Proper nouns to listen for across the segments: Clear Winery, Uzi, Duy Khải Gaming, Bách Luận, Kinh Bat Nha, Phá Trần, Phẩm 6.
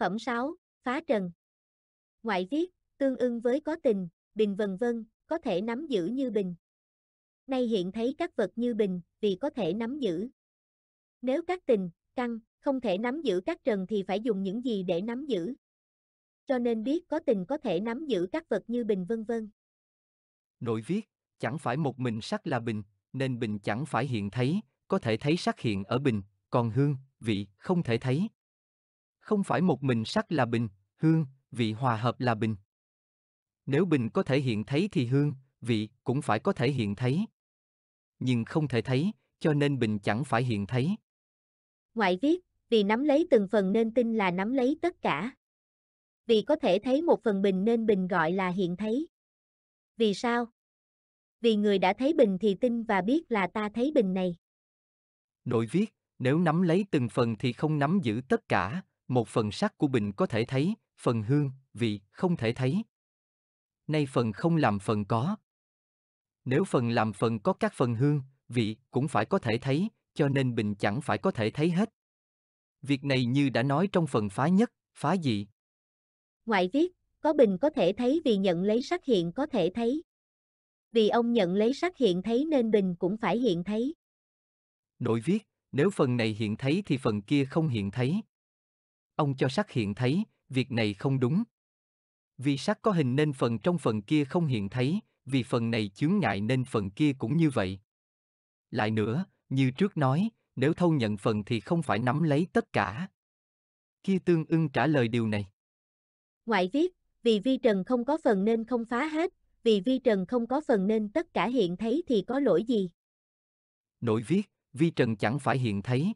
Phẩm 6, Phá Trần. Ngoại viết, tương ưng với có tình, bình vân vân, có thể nắm giữ như bình. Nay hiện thấy các vật như bình, vì có thể nắm giữ. Nếu các tình, căn, không thể nắm giữ các trần thì phải dùng những gì để nắm giữ. Cho nên biết có tình có thể nắm giữ các vật như bình vân vân. Nội viết, chẳng phải một mình sắc là bình, nên bình chẳng phải hiện thấy, có thể thấy sắc hiện ở bình, còn hương, vị, không thể thấy. Không phải một mình sắc là bình, hương, vị hòa hợp là bình. Nếu bình có thể hiện thấy thì hương, vị cũng phải có thể hiện thấy. Nhưng không thể thấy, cho nên bình chẳng phải hiện thấy. Ngoại viết, vì nắm lấy từng phần nên tin là nắm lấy tất cả. Vì có thể thấy một phần bình nên bình gọi là hiện thấy. Vì sao? Vì người đã thấy bình thì tin và biết là ta thấy bình này. Nội viết, nếu nắm lấy từng phần thì không nắm giữ tất cả, một phần sắc của bình có thể thấy, phần hương, vị không thể thấy. Nay phần không làm phần có. Nếu phần làm phần có các phần hương, vị cũng phải có thể thấy, cho nên bình chẳng phải có thể thấy hết. Việc này như đã nói trong phần phá nhất, phá dị. Ngoại viết, có bình có thể thấy vì nhận lấy sắc hiện có thể thấy. Vì ông nhận lấy sắc hiện thấy nên bình cũng phải hiện thấy. Nội viết, nếu phần này hiện thấy thì phần kia không hiện thấy. Ông cho sắc hiện thấy, việc này không đúng. Vì sắc có hình nên phần trong phần kia không hiện thấy, vì phần này chướng ngại nên phần kia cũng như vậy. Lại nữa, như trước nói, nếu thâu nhận phần thì không phải nắm lấy tất cả. Kia tương ưng trả lời điều này. Ngoại viết, vì vi trần không có phần nên không phá hết, vì vi trần không có phần nên tất cả hiện thấy thì có lỗi gì? Nội viết, vi trần chẳng phải hiện thấy.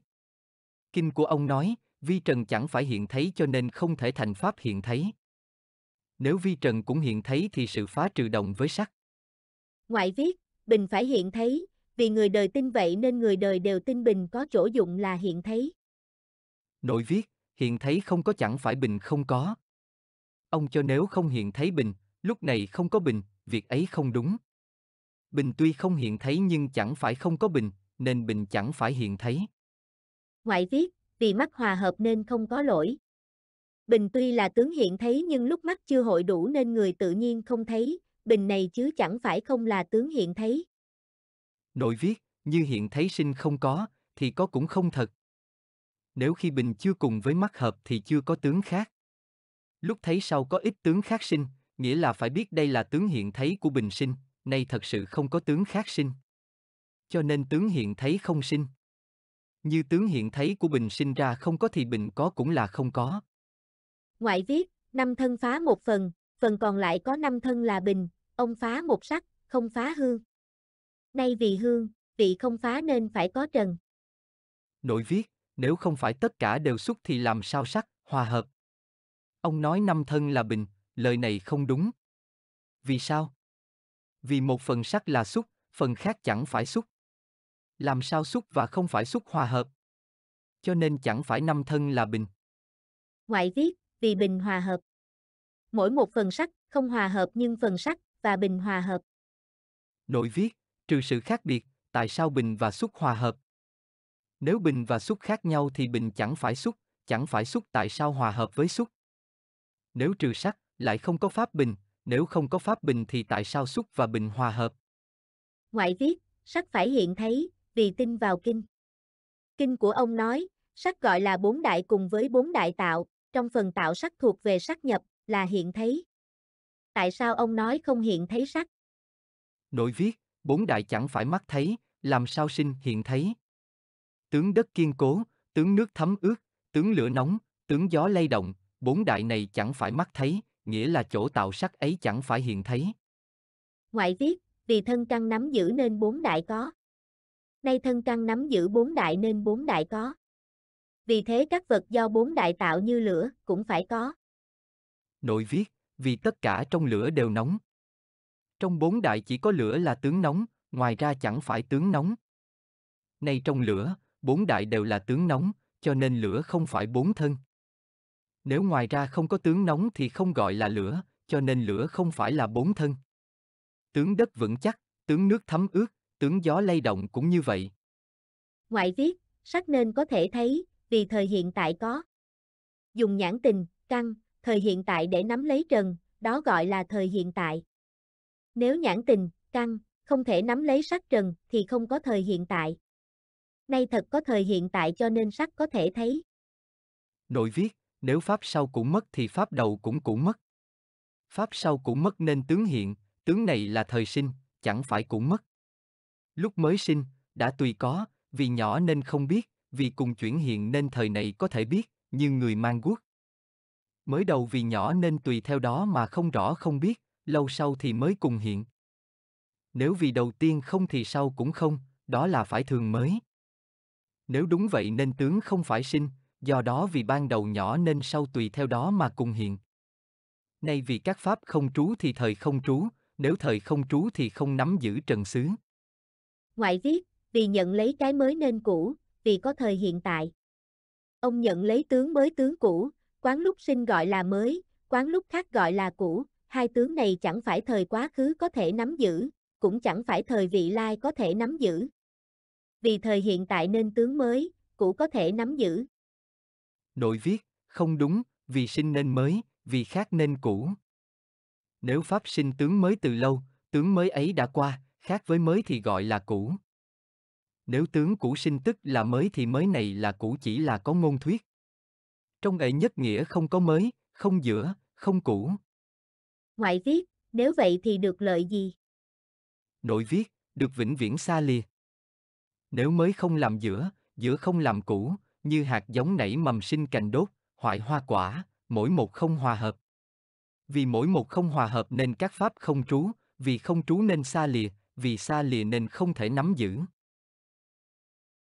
Kinh của ông nói, vi trần chẳng phải hiện thấy cho nên không thể thành pháp hiện thấy. Nếu vi trần cũng hiện thấy thì sự phá trừ đồng với sắc. Ngoại viết, bình phải hiện thấy, vì người đời tin vậy nên người đời đều tin bình có chỗ dụng là hiện thấy. Nội viết, hiện thấy không có chẳng phải bình không có. Ông cho nếu không hiện thấy bình, lúc này không có bình, việc ấy không đúng. Bình tuy không hiện thấy nhưng chẳng phải không có bình, nên bình chẳng phải hiện thấy. Ngoại viết, vì mắt hòa hợp nên không có lỗi. Bình tuy là tướng hiện thấy nhưng lúc mắt chưa hội đủ nên người tự nhiên không thấy, bình này chứ chẳng phải không là tướng hiện thấy. Nội viết, như hiện thấy sinh không có, thì có cũng không thật. Nếu khi bình chưa cùng với mắt hợp thì chưa có tướng khác. Lúc thấy sau có ít tướng khác sinh, nghĩa là phải biết đây là tướng hiện thấy của bình sinh, nay thật sự không có tướng khác sinh. Cho nên tướng hiện thấy không sinh. Như tướng hiện thấy của bình sinh ra không có thì bình có cũng là không có. Ngoại viết, năm thân phá một phần, phần còn lại có năm thân là bình, ông phá một sắc, không phá hương. Nay vì hương, vị không phá nên phải có trần. Nội viết, nếu không phải tất cả đều xúc thì làm sao sắc, hòa hợp. Ông nói năm thân là bình, lời này không đúng. Vì sao? Vì một phần sắc là xúc, phần khác chẳng phải xúc. Làm sao xúc và không phải xúc hòa hợp? Cho nên chẳng phải năm thân là bình. Ngoại viết, vì bình hòa hợp. Mỗi một phần sắc không hòa hợp nhưng phần sắc và bình hòa hợp. Nội viết, trừ sự khác biệt, tại sao bình và xúc hòa hợp? Nếu bình và xúc khác nhau thì bình chẳng phải xúc tại sao hòa hợp với xúc? Nếu trừ sắc, lại không có pháp bình, nếu không có pháp bình thì tại sao xúc và bình hòa hợp? Ngoại viết, sắc phải hiện thấy, vì tin vào kinh. Kinh của ông nói, sắc gọi là bốn đại cùng với bốn đại tạo, trong phần tạo sắc thuộc về sắc nhập, là hiện thấy. Tại sao ông nói không hiện thấy sắc? Nội viết, bốn đại chẳng phải mắt thấy, làm sao sinh hiện thấy? Tướng đất kiên cố, tướng nước thấm ướt, tướng lửa nóng, tướng gió lay động, bốn đại này chẳng phải mắt thấy, nghĩa là chỗ tạo sắc ấy chẳng phải hiện thấy. Ngoại viết, vì thân căn nắm giữ nên bốn đại có. Nay thân căn nắm giữ bốn đại nên bốn đại có. Vì thế các vật do bốn đại tạo như lửa cũng phải có. Nội viết, vì tất cả trong lửa đều nóng. Trong bốn đại chỉ có lửa là tướng nóng, ngoài ra chẳng phải tướng nóng. Nay trong lửa, bốn đại đều là tướng nóng, cho nên lửa không phải bốn thân. Nếu ngoài ra không có tướng nóng thì không gọi là lửa, cho nên lửa không phải là bốn thân. Tướng đất vững chắc, tướng nước thấm ướt, tướng gió lay động cũng như vậy. Ngoại viết, sắc nên có thể thấy, vì thời hiện tại có. Dùng nhãn tình, căn, thời hiện tại để nắm lấy trần, đó gọi là thời hiện tại. Nếu nhãn tình, căn, không thể nắm lấy sắc trần thì không có thời hiện tại. Nay thật có thời hiện tại cho nên sắc có thể thấy. Nội viết, nếu pháp sau cũng mất thì pháp đầu cũng mất. Pháp sau cũng mất nên tướng hiện, tướng này là thời sinh, chẳng phải cũng mất. Lúc mới sinh, đã tùy có, vì nhỏ nên không biết, vì cùng chuyển hiện nên thời này có thể biết, như người mang guốc. Mới đầu vì nhỏ nên tùy theo đó mà không rõ không biết, lâu sau thì mới cùng hiện. Nếu vì đầu tiên không thì sau cũng không, đó là phải thường mới. Nếu đúng vậy nên tướng không phải sinh, do đó vì ban đầu nhỏ nên sau tùy theo đó mà cùng hiện. Nay vì các pháp không trú thì thời không trú, nếu thời không trú thì không nắm giữ trần xứ. Ngoại viết, vì nhận lấy cái mới nên cũ, vì có thời hiện tại. Ông nhận lấy tướng mới tướng cũ, quán lúc sinh gọi là mới, quán lúc khác gọi là cũ, hai tướng này chẳng phải thời quá khứ có thể nắm giữ, cũng chẳng phải thời vị lai có thể nắm giữ. Vì thời hiện tại nên tướng mới, cũ có thể nắm giữ. Nội viết, không đúng, vì sinh nên mới, vì khác nên cũ. Nếu pháp sinh tướng mới từ lâu, tướng mới ấy đã qua, khác với mới thì gọi là cũ. Nếu tướng cũ sinh tức là mới thì mới này là cũ chỉ là có ngôn thuyết. Trong ấy nhất nghĩa không có mới, không giữa, không cũ. Ngoại viết, nếu vậy thì được lợi gì? Nội viết, được vĩnh viễn xa lìa. Nếu mới không làm giữa, giữa không làm cũ, như hạt giống nảy mầm sinh cành đốt, hoại hoa quả, mỗi một không hòa hợp. Vì mỗi một không hòa hợp nên các pháp không trú, vì không trú nên xa lìa, vì xa lìa nên không thể nắm giữ.